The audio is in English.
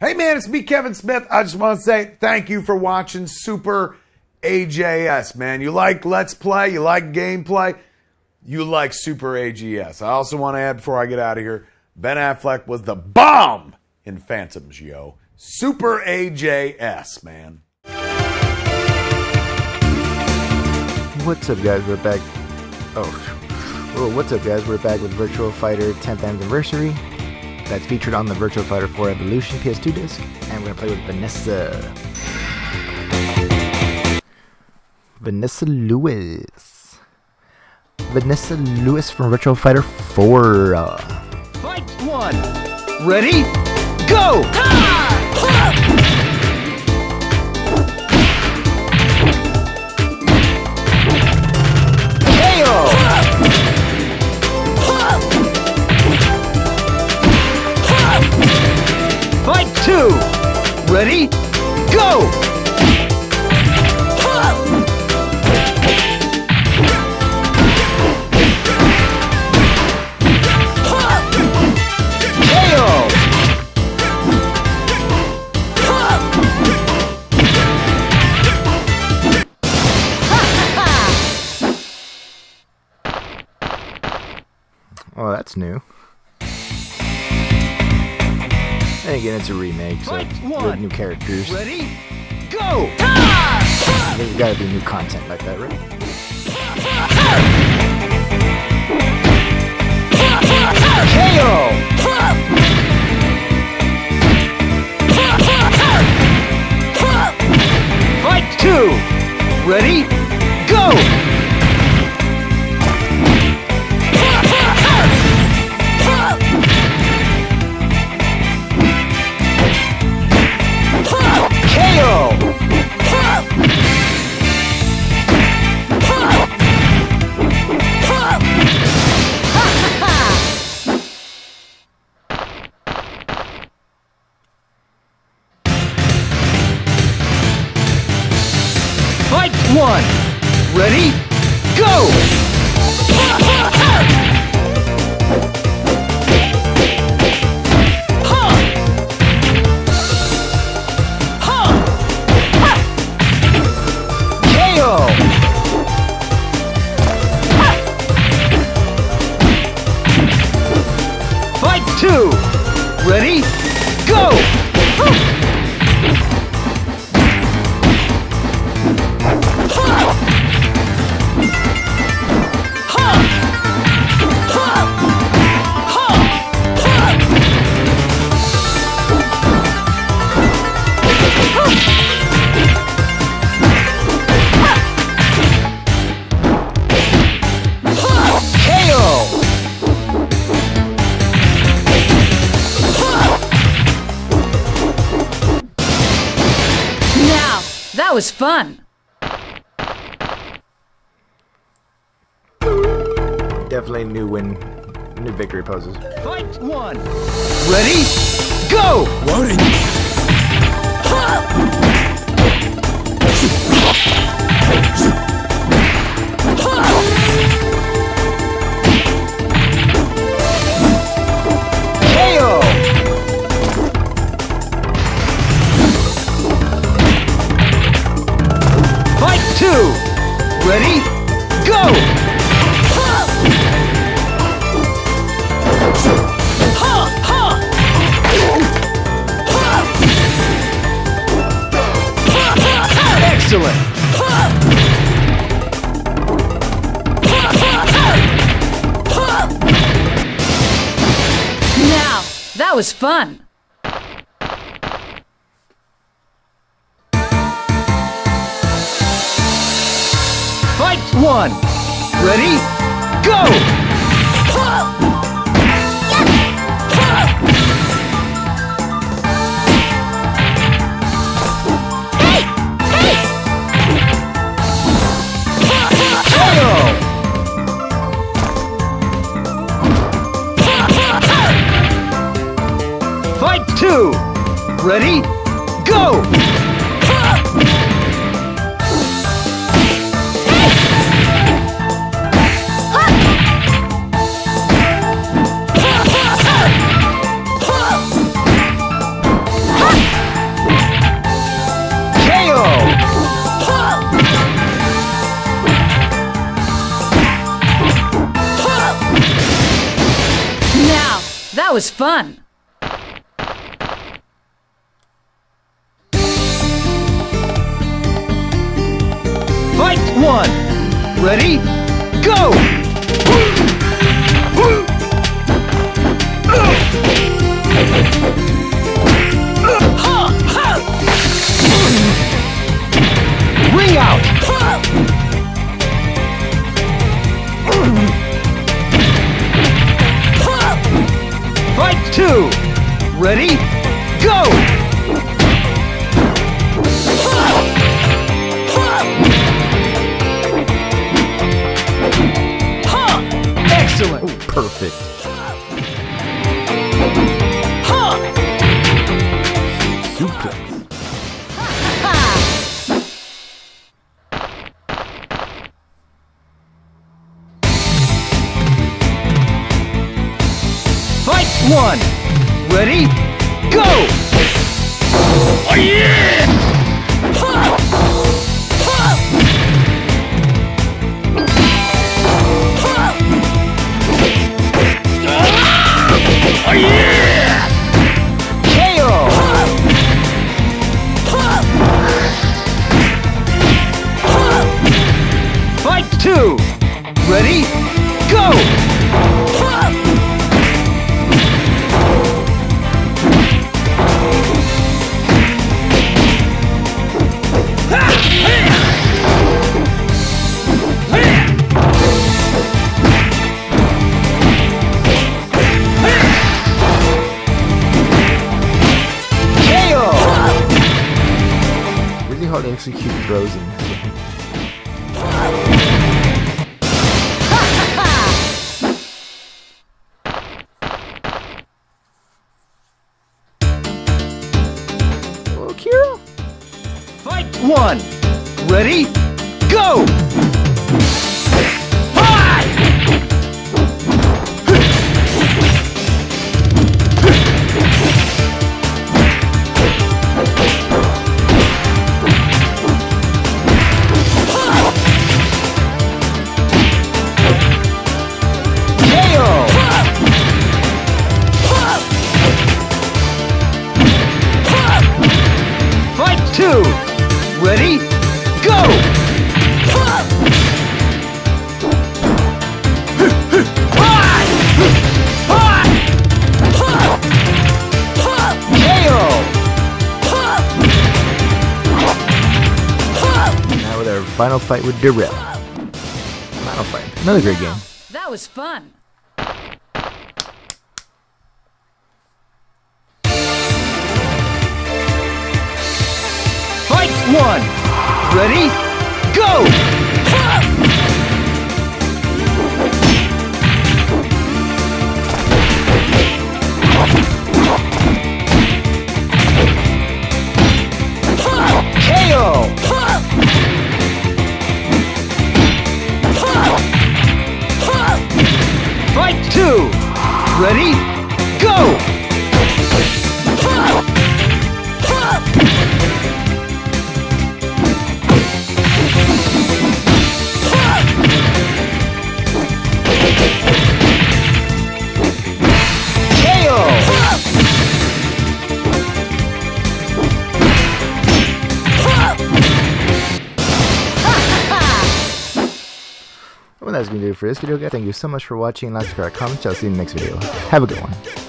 Hey man, it's me, Kevin Smith. I just want to say thank you for watching Super AJS, man. You like Let's Play, you like gameplay, you like Super AJS. I also want to add before I get out of here, Ben Affleck was the bomb in Phantoms, yo. Super AJS, man. What's up, guys? We're back. Oh, what's up, guys? We're back with Virtua Fighter 10th Anniversary. That's featured on the Virtua Fighter 4 Evolution PS2 disc, and we're gonna play with Vanessa Lewis from Virtua Fighter 4. Fight one, ready, go! Ha! Two, ready, go! KO! Oh, that's new. And again, it's a remake, so with new characters. Ready? Go! There's gotta be new content like that, right? KO! Fight two! Ready? Go! One, ready, go! KO! Fight two, ready, go! That was fun. Definitely new win, new victory poses. Fight one. Ready? Go! Loading. Ready? Go! Excellent! Now, that was fun! Fight one! Ready? Go! Hey! Hey! KO! Fight two! Ready? Go! was fun. Fight one. Ready? Go! Ring out! Fight two! Ready? Go! Excellent! Oh, perfect. One, ready, go! Oh yeah! Ha! Ha! Ha! Oh yeah! KO! Ha! Ha! Fight two, ready, go! Ha! Execute frozen. Oh, Kira. Fight one. Ready? Go. Ready? Go! KO! Now with our final fight with D-Rip. Final fight. Another great game. That was fun. One, ready, go! KO! Fight two, ready, go! Well, that's going to do it for this video, guys. Thank you so much for watching. Like, subscribe, comment. I'll see you in the next video. Have a good one.